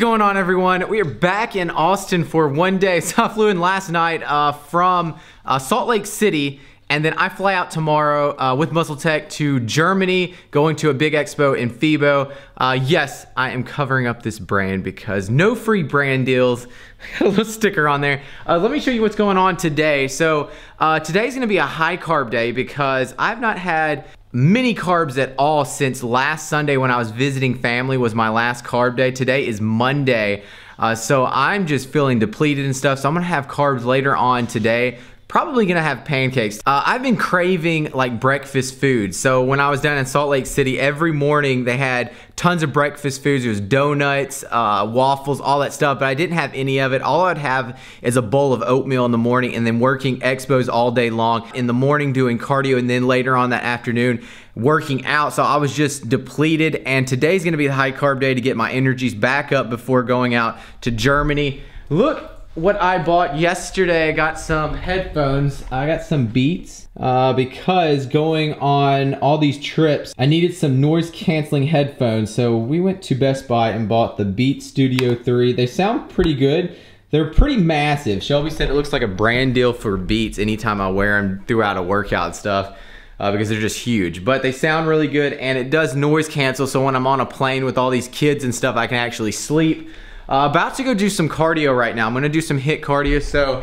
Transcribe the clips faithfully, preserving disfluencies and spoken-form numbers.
going on, everyone? We are back in Austin for one day. So I flew in last night uh, from uh, Salt Lake City, and then I fly out tomorrow uh, with MuscleTech to Germany, going to a big expo in FIBO. Uh, yes, I am covering up this brand because no free brand deals. I got a little sticker on there. Uh, let me show you what's going on today. So uh, today's gonna be a high carb day because I've not had many carbs at all since last Sunday when I was visiting family was my last carb day. Today is Monday, uh, so I'm just feeling depleted and stuff. So I'm gonna have carbs later on today. Probably gonna have pancakes. Uh, I've been craving like breakfast food. So when I was down in Salt Lake City, every morning they had tons of breakfast foods. There was donuts, uh, waffles, all that stuff, but I didn't have any of it. All I'd have is a bowl of oatmeal in the morning and then working expos all day long. In the morning doing cardio and then later on that afternoon working out. So I was just depleted, and today's gonna be the high carb day to get my energies back up before going out to Germany. Look what I bought yesterday. I got some headphones. I got some Beats uh, because going on all these trips, I needed some noise canceling headphones. So we went to Best Buy and bought the Beats Studio three. They sound pretty good. They're pretty massive. Shelby said it looks like a brand deal for Beats anytime I wear them throughout a workout and stuff. Uh, because they're just huge, but they sound really good, and it does noise cancel, so when I'm on a plane with all these kids and stuff, I can actually sleep. Uh, about to go do some cardio right now. I'm gonna do some HIIT cardio, so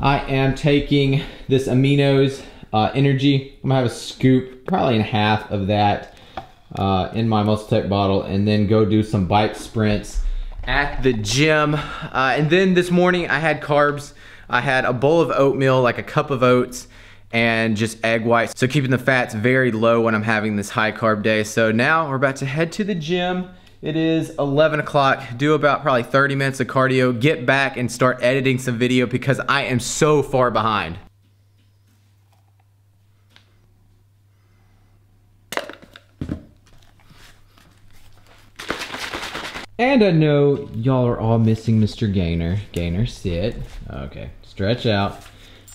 I am taking this Amino's uh, Energy. I'm gonna have a scoop, probably in half of that uh, in my MuscleTech bottle, and then go do some bike sprints at the gym. Uh, and then this morning I had carbs. I had a bowl of oatmeal, like a cup of oats, and just egg whites. So keeping the fats very low when I'm having this high carb day. So now we're about to head to the gym. It is eleven o'clock, do about probably thirty minutes of cardio, get back and start editing some video because I am so far behind. And I know y'all are all missing Mister Gainer. Gainer, sit. Okay, stretch out.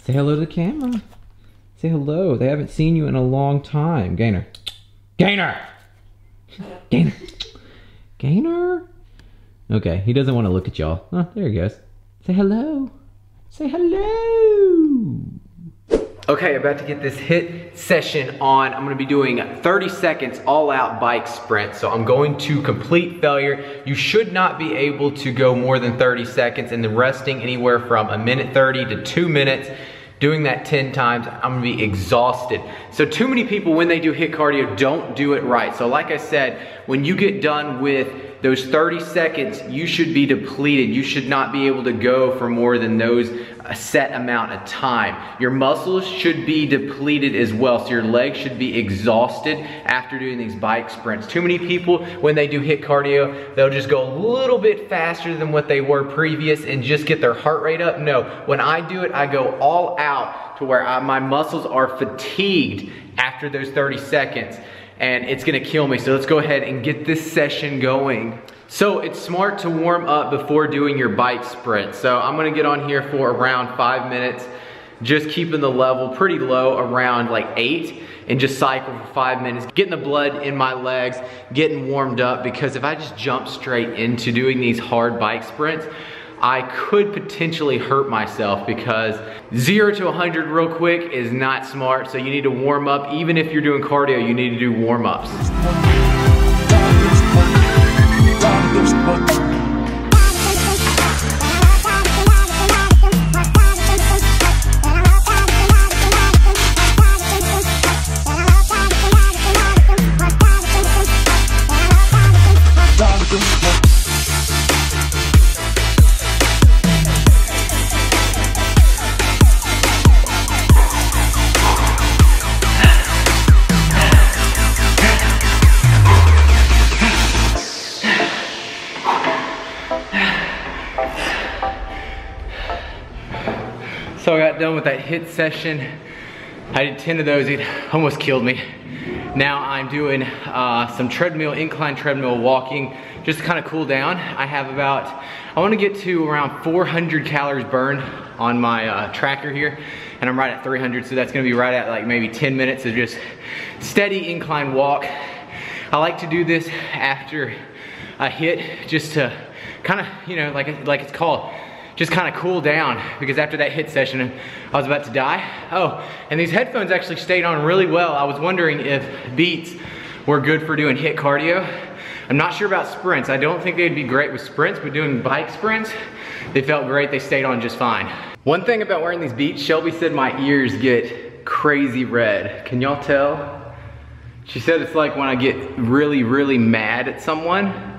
Say hello to the camera. Say hello. They haven't seen you in a long time. Gainer. Gainer! Gainer. Gainer. Okay, he doesn't want to look at y'all. Oh, there he goes. Say hello. Say hello. Okay, about to get this HIIT session on. I'm gonna be doing thirty seconds all out bike sprint. So I'm going to complete failure. You should not be able to go more than thirty seconds, and then resting anywhere from a minute thirty to two minutes. Doing that ten times, I'm gonna be exhausted. So too many people, when they do HIIT cardio, don't do it right. So like I said, when you get done with those thirty seconds, you should be depleted. You should not be able to go for more than those a set amount of time. Your muscles should be depleted as well. So your legs should be exhausted after doing these bike sprints. Too many people, when they do HIIT cardio, they'll just go a little bit faster than what they were previous and just get their heart rate up. No, when I do it, I go all out to where I, my muscles are fatigued after those thirty seconds. And it's gonna kill me. So let's go ahead and get this session going. So it's smart to warm up before doing your bike sprint. So I'm gonna get on here for around five minutes, just keeping the level pretty low around like eight, and just cycle for five minutes, getting the blood in my legs, getting warmed up, because if I just jump straight into doing these hard bike sprints, I could potentially hurt myself because zero to one hundred real quick is not smart. So you need to warm up. Even if you're doing cardio, you need to do warm ups. So I got done with that HIIT session. I did ten of those, it almost killed me. Now I'm doing uh, some treadmill, incline treadmill walking, just to kind of cool down. I have about, I wanna get to around four hundred calories burned on my uh, tracker here, and I'm right at three hundred, so that's gonna be right at like maybe ten minutes of just steady incline walk. I like to do this after a HIIT just to kind of, you know, like, like it's called, just kind of cool down, because after that hit session, I was about to die. Oh, and these headphones actually stayed on really well. I was wondering if Beats were good for doing hit cardio. I'm not sure about sprints. I don't think they'd be great with sprints, but doing bike sprints, they felt great. They stayed on just fine. One thing about wearing these Beats, Shelby said my ears get crazy red. Can y'all tell? She said it's like when I get really, really mad at someone.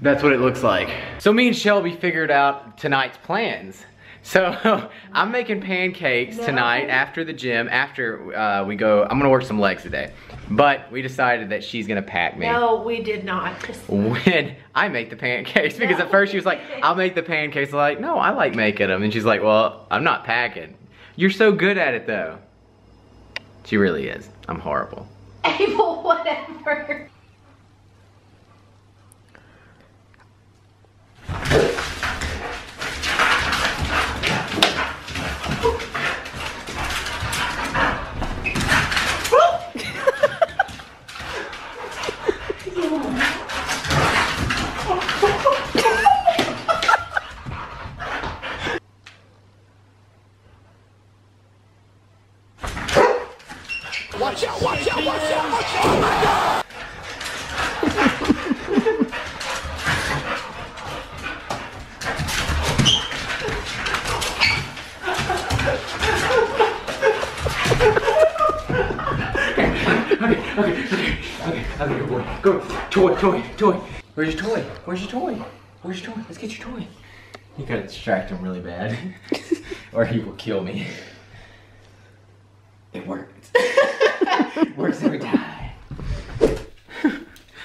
That's what it looks like. So me and Shelby figured out tonight's plans. So I'm making pancakes no. tonight after the gym, after uh, we go, I'm gonna work some legs today. But we decided that she's gonna pack me. No, we did not. When I make the pancakes, because no. at first she was like, I'll make the pancakes. I'm like, no, I like making them. And she's like, well, I'm not packing. You're so good at it though. She really is. I'm horrible. Abel, whatever. Watch out, watch out, watch out, watch out, oh my God! Okay, okay, okay, okay, good boy. Go. Toy, toy, toy. Where's your toy? Where's your toy? Where's your toy? Let's get your toy. You gotta distract him really bad. Or he will kill me. It worked. It works every time.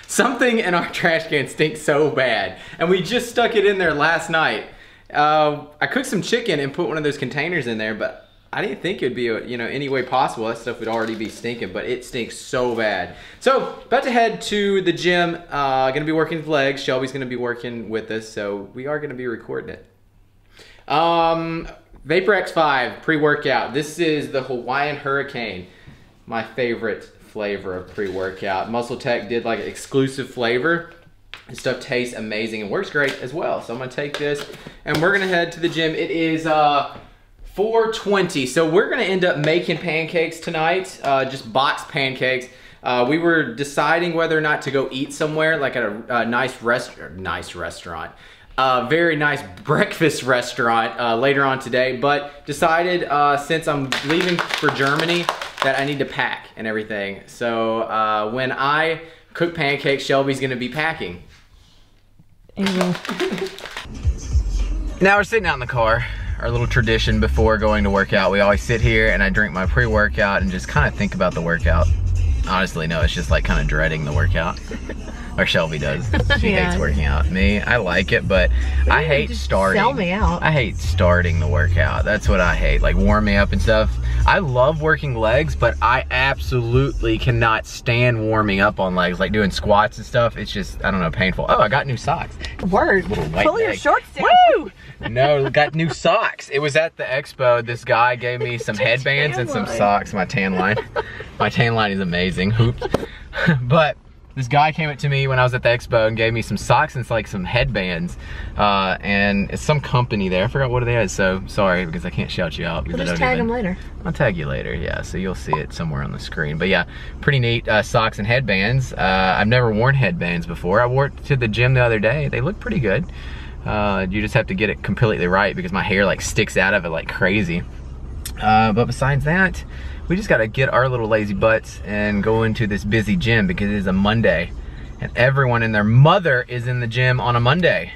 Something in our trash can stinks so bad. And we just stuck it in there last night. Uh, I cooked some chicken and put one of those containers in there, but I didn't think it'd be, you know, any way possible. That stuff would already be stinking, but it stinks so bad. So, about to head to the gym. Uh, gonna be working with legs. Shelby's gonna be working with us, so we are gonna be recording it. Um, Vapor X five pre-workout. This is the Hawaiian Hurricane. My favorite flavor of pre-workout. MuscleTech did like an exclusive flavor. This stuff tastes amazing and works great as well. So I'm gonna take this, and we're gonna head to the gym. It is, uh, four twenty, so we're gonna end up making pancakes tonight, uh, just box pancakes. Uh, we were deciding whether or not to go eat somewhere, like at a, a nice rest, nice restaurant, a uh, very nice breakfast restaurant uh, later on today, but decided uh, since I'm leaving for Germany that I need to pack and everything. So uh, when I cook pancakes, Shelby's gonna be packing. Now we're sitting out in the car. Our little tradition before going to workout, we always sit here and I drink my pre-workout and just kind of think about the workout. Honestly, no, it's just like kind of dreading the workout. Or Shelby does. She yeah. hates working out. Me, I like it, but I you hate starting. Sell me out. I hate starting the workout. That's what I hate, like warm me up and stuff. I love working legs, but I absolutely cannot stand warming up on legs, like doing squats and stuff. It's just, I don't know, painful. Oh, I got new socks. Word. Pull your shorts down. Woo! No, got new socks. It was at the expo. This guy gave me some headbands and some socks. My tan line. My tan line is amazing. Hoops. But this guy came up to me when I was at the expo and gave me some socks and like some headbands. Uh, and it's some company there. I forgot what it is, so sorry because I can't shout you out. We'll just tag them later. I'll tag you later, yeah. So you'll see it somewhere on the screen. But yeah, pretty neat uh, socks and headbands. Uh, I've never worn headbands before. I wore it to the gym the other day. They look pretty good. Uh, you just have to get it completely right because my hair like sticks out of it like crazy. Uh, but besides that, we just gotta get our little lazy butts and go into this busy gym because it is a Monday and everyone and their mother is in the gym on a Monday.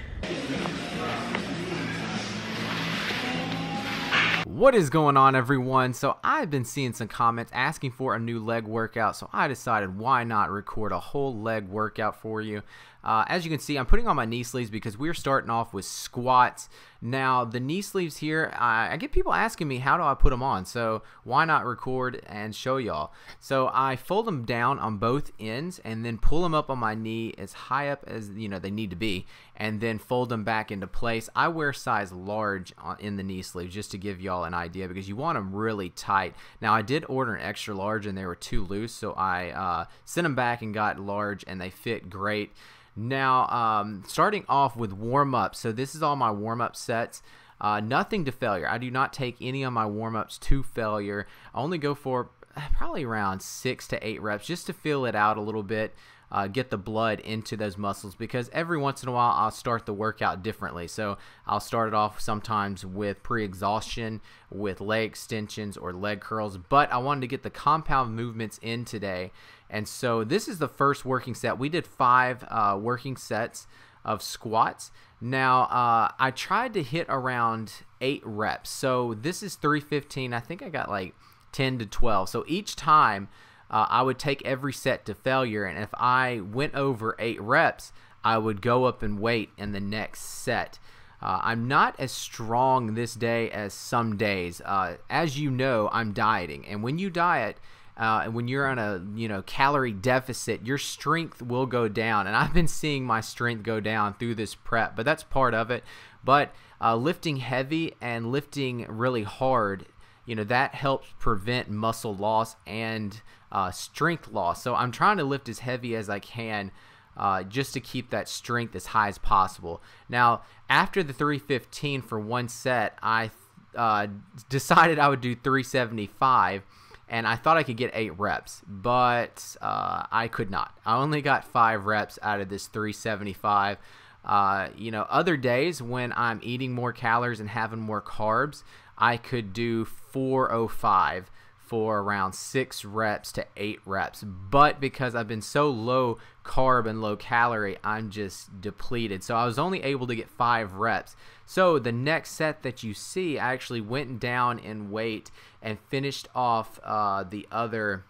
What is going on, everyone? So I've been seeing some comments asking for a new leg workout, so I decided why not record a whole leg workout for you. Uh, as you can see, I'm putting on my knee sleeves because we're starting off with squats. Now, the knee sleeves here, I, I get people asking me, how do I put them on? So why not record and show y'all? So I fold them down on both ends and then pull them up on my knee as high up as you know they need to be, and then fold them back into place. I wear size large on, in the knee sleeves just to give y'all an idea because you want them really tight. Now I did order an extra large and they were too loose, so I uh, sent them back and got large and they fit great. Now, um, starting off with warm-ups. So this is all my warm-up sets. Uh, nothing to failure. I do not take any of my warm-ups to failure. I only go for probably around six to eight reps just to feel it out a little bit, uh, get the blood into those muscles, because every once in a while I'll start the workout differently. So I'll start it off sometimes with pre-exhaustion, with leg extensions or leg curls, but I wanted to get the compound movements in today. And so this is the first working set. We did five uh, working sets of squats. Now, uh, I tried to hit around eight reps. So this is three fifteen. I think I got like ten to twelve. So each time uh, I would take every set to failure, and if I went over eight reps, I would go up and wait in the next set. Uh, I'm not as strong this day as some days. Uh, as you know, I'm dieting, and when you diet, Uh, and when you're on a you know calorie deficit, your strength will go down, and I've been seeing my strength go down through this prep, but that's part of it. But uh, lifting heavy and lifting really hard, you know that helps prevent muscle loss and uh, strength loss. So I'm trying to lift as heavy as I can, Uh, just to keep that strength as high as possible. Now, after the three fifteen for one set, I uh, decided I would do three seventy-five. And I thought I could get eight reps, but uh, I could not. I only got five reps out of this three seventy-five. Uh, you know, other days when I'm eating more calories and having more carbs, I could do four oh five for around six reps to eight reps. But because I've been so low carb and low calorie, I'm just depleted. So I was only able to get five reps. So the next set that you see, I actually went down in weight and finished off uh, the other,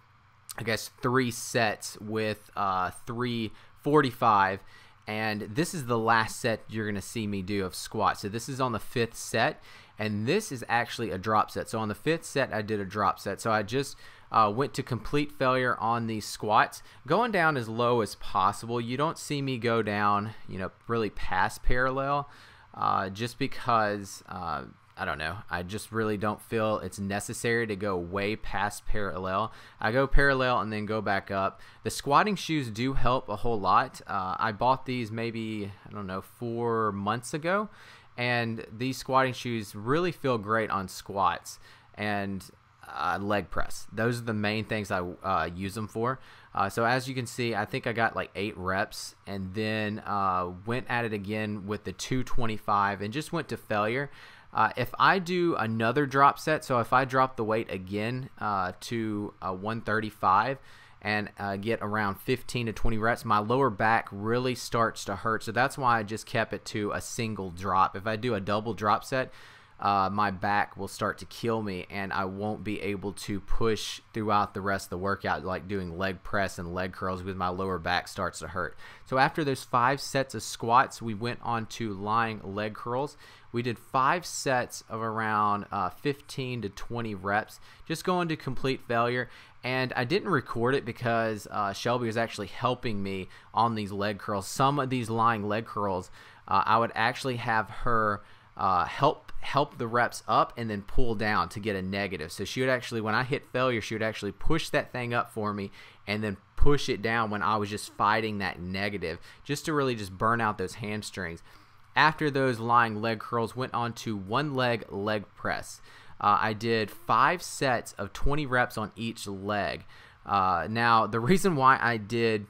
I guess, three sets with uh, three forty-five. And this is the last set you're going to see me do of squats. So this is on the fifth set, and this is actually a drop set. So on the fifth set, I did a drop set. So I just uh, went to complete failure on these squats, going down as low as possible. You don't see me go down, you know, really past parallel, uh, just because, uh, I don't know, I just really don't feel it's necessary to go way past parallel. I go parallel and then go back up. The squatting shoes do help a whole lot. Uh, I bought these maybe, I don't know, four months ago, and these squatting shoes really feel great on squats and uh, leg press. Those are the main things I uh, use them for. Uh, so as you can see, I think I got like eight reps, and then uh, went at it again with the two twenty-five and just went to failure. Uh, if I do another drop set, so if I drop the weight again uh, to uh, one thirty-five and uh, get around fifteen to twenty reps, my lower back really starts to hurt. So that's why I just kept it to a single drop. If I do a double drop set, uh, my back will start to kill me, and I won't be able to push throughout the rest of the workout, like doing leg press and leg curls, because my lower back starts to hurt. So after those five sets of squats, we went on to lying leg curls. We did five sets of around uh, fifteen to twenty reps, just going to complete failure. And I didn't record it because uh, Shelby was actually helping me on these leg curls. Some of these lying leg curls, uh, I would actually have her uh, help help the reps up and then pull down to get a negative. So she would actually, when I hit failure, she would actually push that thing up for me and then push it down when I was just fighting that negative, just to really just burn out those hamstrings. After those lying leg curls, went on to one leg leg press. Uh, I did five sets of twenty reps on each leg. Uh, now, the reason why I did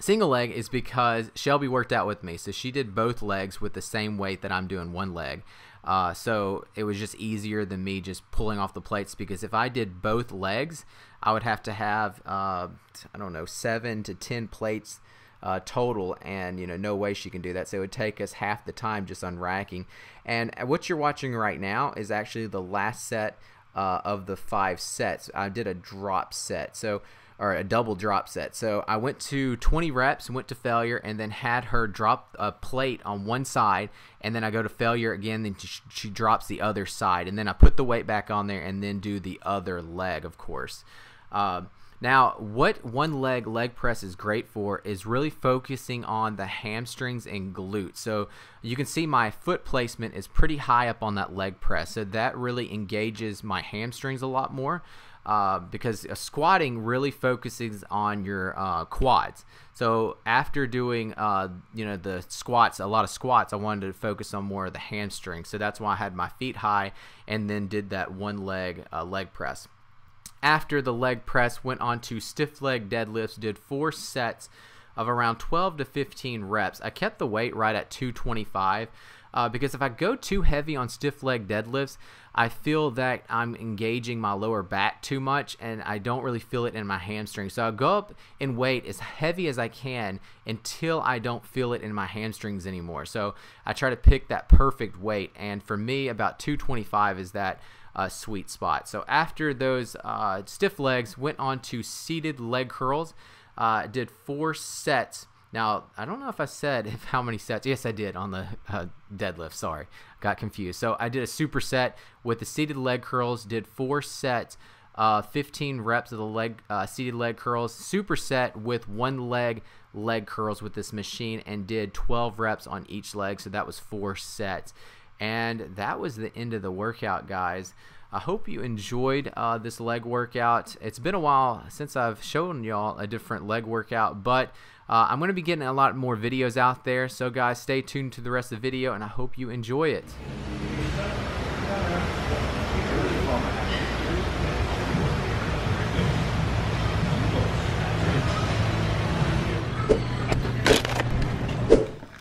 single leg is because Shelby worked out with me. So she did both legs with the same weight that I'm doing one leg. Uh, so it was just easier than me just pulling off the plates, because if I did both legs, I would have to have, uh, I don't know, seven to ten plates Uh, total, and you know no way she can do that. So it would take us half the time just unracking. And what you're watching right now is actually the last set uh, of the five sets. I did a drop set, so or a double drop set. So I went to twenty reps, went to failure, and then had her drop a plate on one side, and then I go to failure again, then she, she drops the other side, and then I put the weight back on there and then do the other leg, of course. Uh, Now, what one leg leg press is great for is really focusing on the hamstrings and glutes. So you can see my foot placement is pretty high up on that leg press. So that really engages my hamstrings a lot more. uh, because uh, squatting really focuses on your uh, quads. So after doing uh, you know, the squats, a lot of squats, I wanted to focus on more of the hamstring. So that's why I had my feet high and then did that one leg uh, leg press. After the leg press, went on to stiff leg deadlifts, did four sets of around twelve to fifteen reps. I kept the weight right at two twenty-five uh, because if I go too heavy on stiff leg deadlifts, I feel that I'm engaging my lower back too much and I don't really feel it in my hamstring. So I go up in weight as heavy as I can until I don't feel it in my hamstrings anymore. So I try to pick that perfect weight, and for me about two twenty-five is that Uh, sweet spot. So after those uh, stiff legs, went on to seated leg curls, uh, did four sets. Now I don't know if I said if how many sets. Yes, I did on the uh, deadlift, sorry, got confused. So I did a superset with the seated leg curls, did four sets, uh, fifteen reps of the leg uh, seated leg curls, superset with one leg leg curls with this machine, and did twelve reps on each leg. So that was four sets. And that was the end of the workout, guys. I hope you enjoyed uh, this leg workout. It's been a while since I've shown y'all a different leg workout, but uh, I'm going to be getting a lot more videos out there. So guys, stay tuned to the rest of the video, and I hope you enjoy it.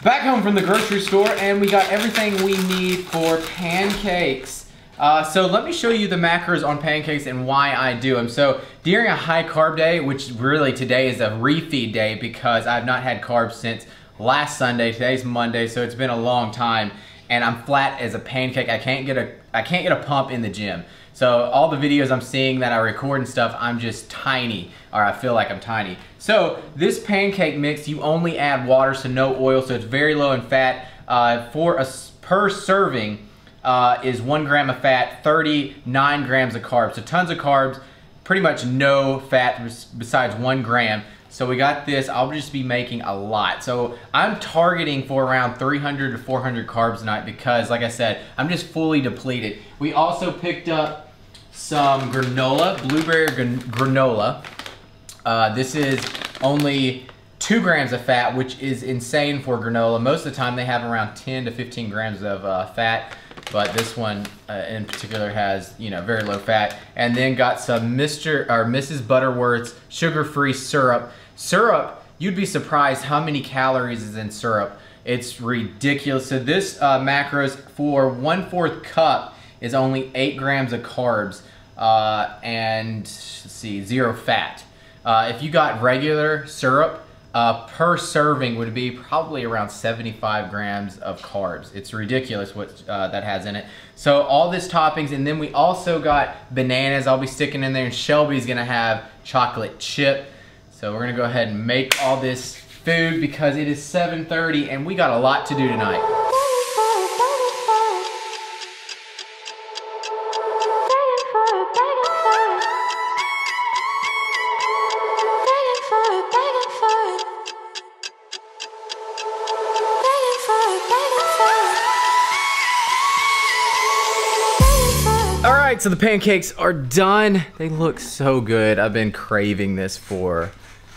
Back home from the grocery store, and we got everything we need for pancakes. Uh, so let me show you the macros on pancakes and why I do them. So during a high carb day, which really today is a refeed day because I've not had carbs since last Sunday. Today's Monday, so it's been a long time, and I'm flat as a pancake. I can't get a I can't get a pump in the gym. So all the videos I'm seeing that I record and stuff, I'm just tiny, or I feel like I'm tiny. So this pancake mix, you only add water, so no oil, so it's very low in fat. Uh, for a per serving uh, is one gram of fat, thirty-nine grams of carbs. So tons of carbs, pretty much no fat besides one gram. So we got this. I'll just be making a lot. So I'm targeting for around three hundred to four hundred carbs tonight because, like I said, I'm just fully depleted. We also picked up some granola, blueberry gran granola. Uh, this is only two grams of fat, which is insane for granola. Most of the time they have around ten to fifteen grams of uh, fat, but this one uh, in particular has, you know, very low fat. And then got some Mister or Missus Butterworth's sugar-free syrup. Syrup, you'd be surprised how many calories is in syrup. It's ridiculous. So this uh, macros for one-fourth cup is only eight grams of carbs uh, and let's see, zero fat. Uh, if you got regular syrup, uh, per serving would be probably around seventy-five grams of carbs. It's ridiculous what uh, that has in it. So all this toppings, and then we also got bananas. I'll be sticking in there, and Shelby's gonna have chocolate chip. So we're gonna go ahead and make all this food because it is seven thirty and we got a lot to do tonight. So the pancakes are done. They look so good. I've been craving this for, I'm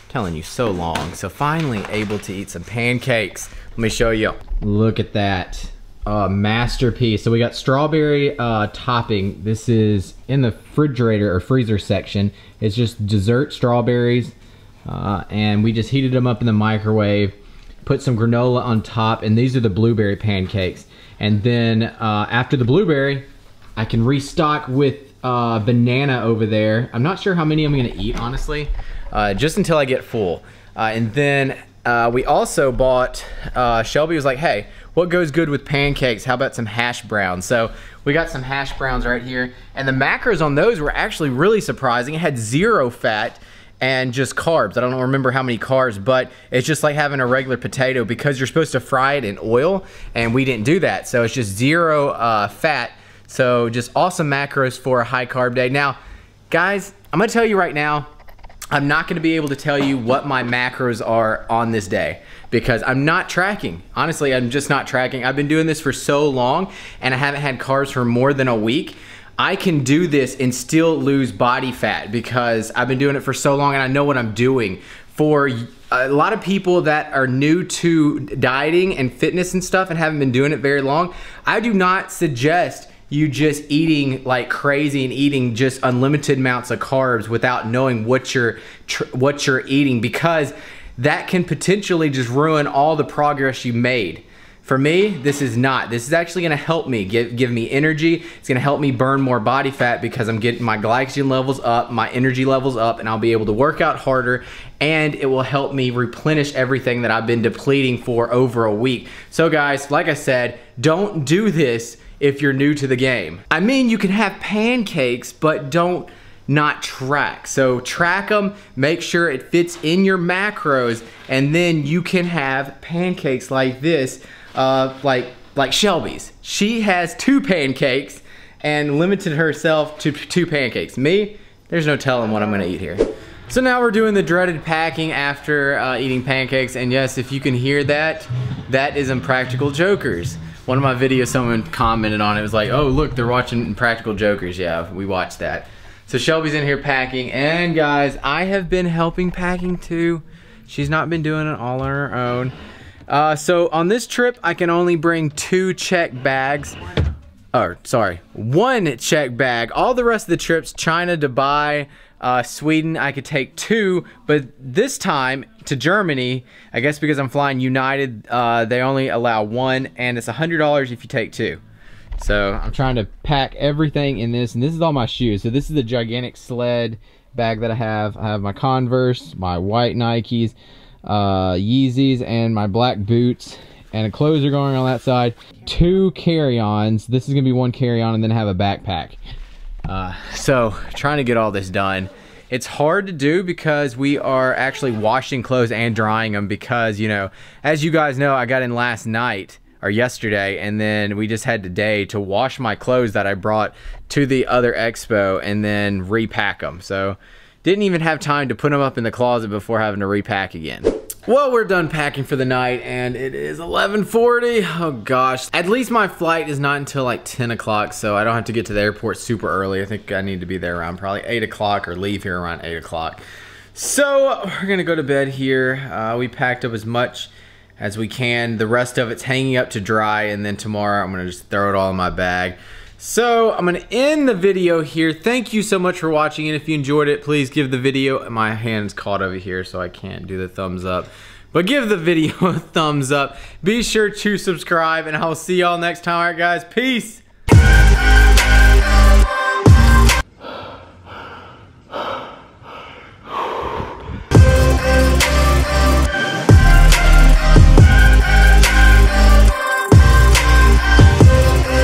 telling you, so long. So finally able to eat some pancakes. Let me show you. Look at that, uh, masterpiece. So we got strawberry uh, topping. This is in the refrigerator or freezer section. It's just dessert strawberries. Uh, and we just heated them up in the microwave, put some granola on top, and these are the blueberry pancakes. And then uh, after the blueberry, I can restock with uh, banana over there. I'm not sure how many I'm gonna eat, honestly, uh, just until I get full. Uh, and then uh, we also bought, uh, Shelby was like, hey, what goes good with pancakes? How about some hash browns? So we got some hash browns right here. And the macros on those were actually really surprising. It had zero fat and just carbs. I don't remember how many carbs, but it's just like having a regular potato because you're supposed to fry it in oil, and we didn't do that. So it's just zero uh, fat. So just awesome macros for a high carb day. Now, guys, I'm gonna tell you right now, I'm not gonna be able to tell you what my macros are on this day because I'm not tracking. Honestly, I'm just not tracking. I've been doing this for so long and I haven't had carbs for more than a week. I can do this and still lose body fat because I've been doing it for so long and I know what I'm doing. For a lot of people that are new to dieting and fitness and stuff and haven't been doing it very long, I do not suggest you just eating like crazy and eating just unlimited amounts of carbs without knowing what you're tr what you're eating, because that can potentially just ruin all the progress you made. For me, this is not. This is actually gonna help me, give, give me energy. It's gonna help me burn more body fat because I'm getting my glycogen levels up, my energy levels up, and I'll be able to work out harder, and it will help me replenish everything that I've been depleting for over a week. So guys, like I said, don't do this if you're new to the game. I mean, you can have pancakes, but don't not track. So track them, make sure it fits in your macros, and then you can have pancakes like this, uh, like, like Shelby's. She has two pancakes and limited herself to two pancakes. Me, there's no telling what I'm gonna eat here. So now we're doing the dreaded packing after uh, eating pancakes, and yes, if you can hear that, that is Impractical Jokers. One of my videos, someone commented on it, was like, oh look, they're watching Impractical Jokers. Yeah, we watched that. So Shelby's in here packing, and guys, I have been helping packing too. She's not been doing it all on her own. Uh, so on this trip, I can only bring two check bags. Oh, sorry, one check bag. All the rest of the trips, China, Dubai, uh, Sweden, I could take two, but this time to Germany, I guess because I'm flying United, uh, they only allow one, and it's one hundred dollars if you take two. So I'm trying to pack everything in this, and this is all my shoes. So this is the gigantic sled bag that I have. I have my Converse, my white Nikes, uh, Yeezys, and my black boots, and the clothes are going on that side. Two carry-ons. This is gonna be one carry-on, and then I have a backpack. Uh, so trying to get all this done. It's hard to do because we are actually washing clothes and drying them because, you know, as you guys know, I got in last night or yesterday, and then we just had today to wash my clothes that I brought to the other expo and then repack them. So didn't even have time to put them up in the closet before having to repack again. Well, we're done packing for the night, and it is eleven forty. Oh gosh. At least my flight is not until like ten o'clock, so I don't have to get to the airport super early. I think I need to be there around probably eight o'clock or leave here around eight o'clock. So we're gonna go to bed here. Uh, we packed up as much as we can. The rest of it's hanging up to dry, and then tomorrow I'm gonna just throw it all in my bag. So I'm gonna end the video here. Thank you so much for watching, and if you enjoyed it, please give the video, my hand's caught over here so I can't do the thumbs up, but give the video a thumbs up. Be sure to subscribe, and I'll see y'all next time. All right guys, peace.